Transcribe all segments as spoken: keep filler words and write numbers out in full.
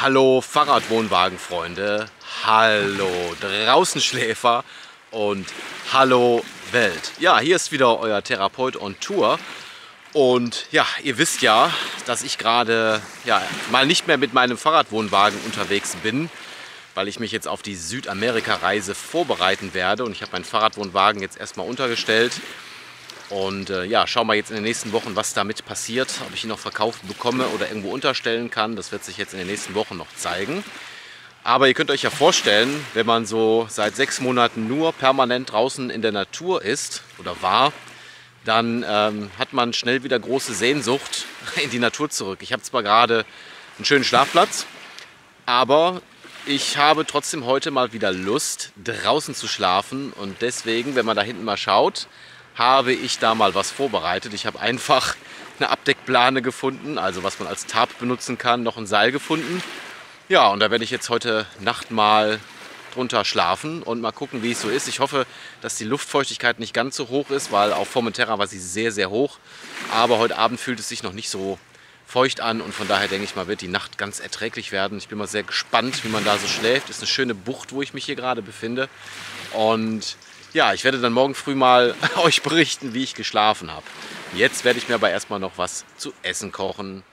Hallo Fahrradwohnwagenfreunde, hallo Draußenschläfer und hallo Welt. Ja, hier ist wieder euer Therapeut on Tour und ja, ihr wisst ja, dass ich gerade ja, mal nicht mehr mit meinem Fahrradwohnwagen unterwegs bin, weil ich mich jetzt auf die Südamerika-Reise vorbereiten werde und ich habe meinen Fahrradwohnwagen jetzt erstmal untergestellt und äh, ja, schauen wir jetzt in den nächsten Wochen, was damit passiert, ob ich ihn noch verkauft bekomme oder irgendwo unterstellen kann. Das wird sich jetzt in den nächsten Wochen noch zeigen. Aber ihr könnt euch ja vorstellen, wenn man so seit sechs Monaten nur permanent draußen in der Natur ist oder war, dann ähm, hat man schnell wieder große Sehnsucht in die Natur zurück. Ich habe zwar gerade einen schönen Schlafplatz, aber ich habe trotzdem heute mal wieder Lust, draußen zu schlafen. Und deswegen, wenn man da hinten mal schaut, habe ich da mal was vorbereitet. Ich habe einfach eine Abdeckplane gefunden, also was man als Tarp benutzen kann, noch ein Seil gefunden. Ja, und da werde ich jetzt heute Nacht mal drunter schlafen und mal gucken, wie es so ist. Ich hoffe, dass die Luftfeuchtigkeit nicht ganz so hoch ist, weil auf Formentera war sie sehr, sehr hoch. Aber heute Abend fühlt es sich noch nicht so feucht an und von daher denke ich mal, wird die Nacht ganz erträglich werden. Ich bin mal sehr gespannt, wie man da so schläft. Ist eine schöne Bucht, wo ich mich hier gerade befinde. Und ja, ich werde dann morgen früh mal euch berichten, wie ich geschlafen habe. Jetzt werde ich mir aber erstmal noch was zu essen kochen.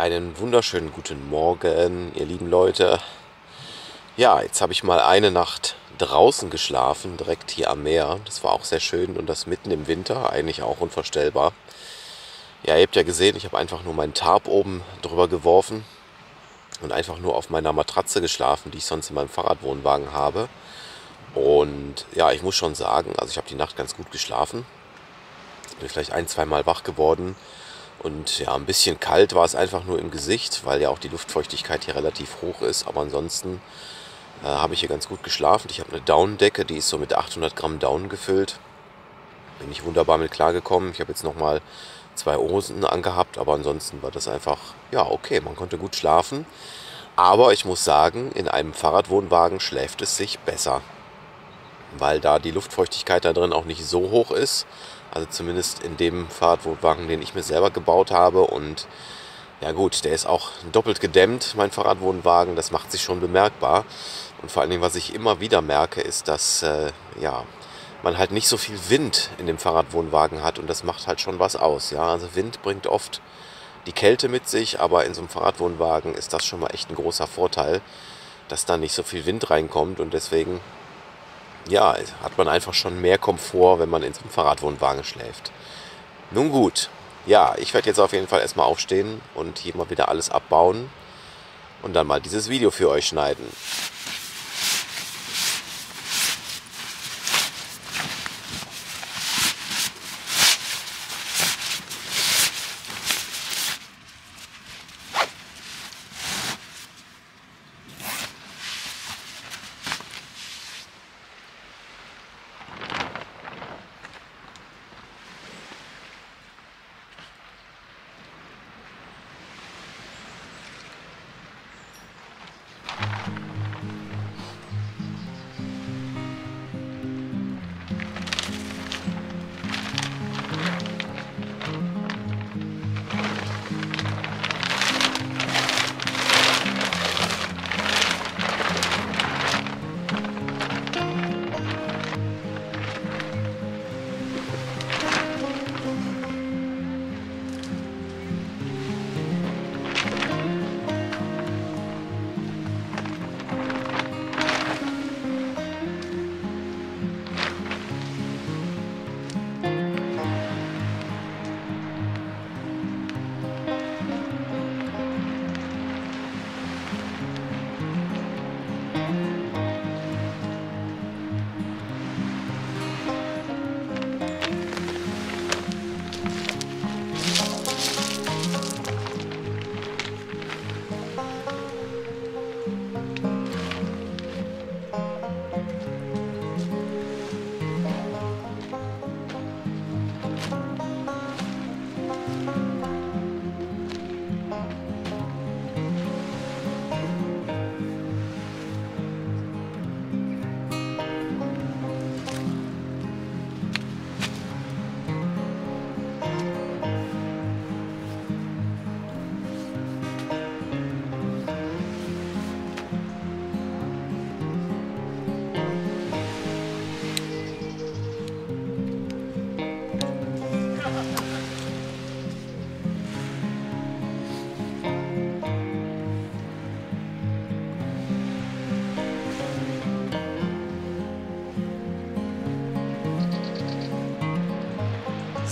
Einen wunderschönen guten Morgen, ihr lieben Leute. Ja, jetzt habe ich mal eine Nacht draußen geschlafen, direkt hier am Meer. Das war auch sehr schön und das mitten im Winter, eigentlich auch unvorstellbar. Ja, ihr habt ja gesehen, ich habe einfach nur meinen Tarp oben drüber geworfen und einfach nur auf meiner Matratze geschlafen, die ich sonst in meinem Fahrradwohnwagen habe. Und ja, ich muss schon sagen, also ich habe die Nacht ganz gut geschlafen. Ich bin vielleicht ein, zweimal wach geworden. Und ja, ein bisschen kalt war es einfach nur im Gesicht, weil ja auch die Luftfeuchtigkeit hier relativ hoch ist. Aber ansonsten äh, habe ich hier ganz gut geschlafen. Ich habe eine Daunendecke, die ist so mit achthundert Gramm Daunen gefüllt. Bin ich wunderbar mit klargekommen. Ich habe jetzt nochmal zwei Hosen angehabt, aber ansonsten war das einfach, ja okay, man konnte gut schlafen. Aber ich muss sagen, in einem Fahrradwohnwagen schläft es sich besser, weil da die Luftfeuchtigkeit da drin auch nicht so hoch ist. Also zumindest in dem Fahrradwohnwagen, den ich mir selber gebaut habe. Und ja gut, der ist auch doppelt gedämmt, mein Fahrradwohnwagen. Das macht sich schon bemerkbar. Und vor allen Dingen, was ich immer wieder merke, ist, dass äh, ja, man halt nicht so viel Wind in dem Fahrradwohnwagen hat. Und das macht halt schon was aus. Ja? Also Wind bringt oft die Kälte mit sich. Aber in so einem Fahrradwohnwagen ist das schon mal echt ein großer Vorteil, dass da nicht so viel Wind reinkommt. Und deswegen... ja, hat man einfach schon mehr Komfort, wenn man in so einem Fahrradwohnwagen schläft. Nun gut, ja, ich werde jetzt auf jeden Fall erstmal aufstehen und hier mal wieder alles abbauen und dann mal dieses Video für euch schneiden.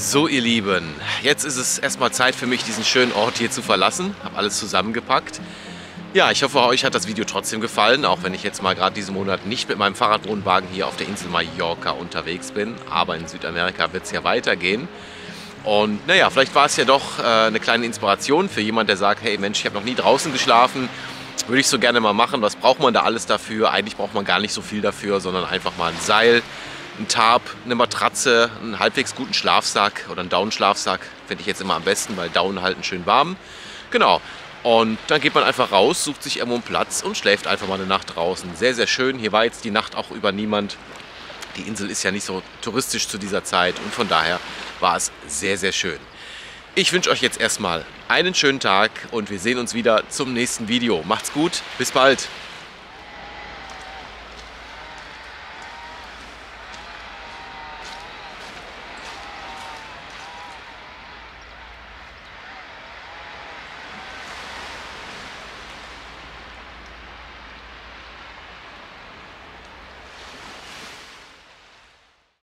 So ihr Lieben, jetzt ist es erstmal Zeit für mich, diesen schönen Ort hier zu verlassen. Habe alles zusammengepackt. Ja, ich hoffe, euch hat das Video trotzdem gefallen, auch wenn ich jetzt mal gerade diesen Monat nicht mit meinem Fahrradwohnwagen hier auf der Insel Mallorca unterwegs bin. Aber in Südamerika wird es ja weitergehen. Und naja, vielleicht war es ja doch äh, eine kleine Inspiration für jemanden, der sagt, hey Mensch, ich habe noch nie draußen geschlafen. Würde ich so gerne mal machen. Was braucht man da alles dafür? Eigentlich braucht man gar nicht so viel dafür, sondern einfach mal ein Seil, ein Tarp, eine Matratze, einen halbwegs guten Schlafsack oder einen Daunenschlafsack finde ich jetzt immer am besten, weil Daunen halten schön warm. Genau. Und dann geht man einfach raus, sucht sich irgendwo einen Platz und schläft einfach mal eine Nacht draußen. Sehr, sehr schön. Hier war jetzt die Nacht auch über niemand. Die Insel ist ja nicht so touristisch zu dieser Zeit und von daher war es sehr, sehr schön. Ich wünsche euch jetzt erstmal einen schönen Tag und wir sehen uns wieder zum nächsten Video. Macht's gut, bis bald!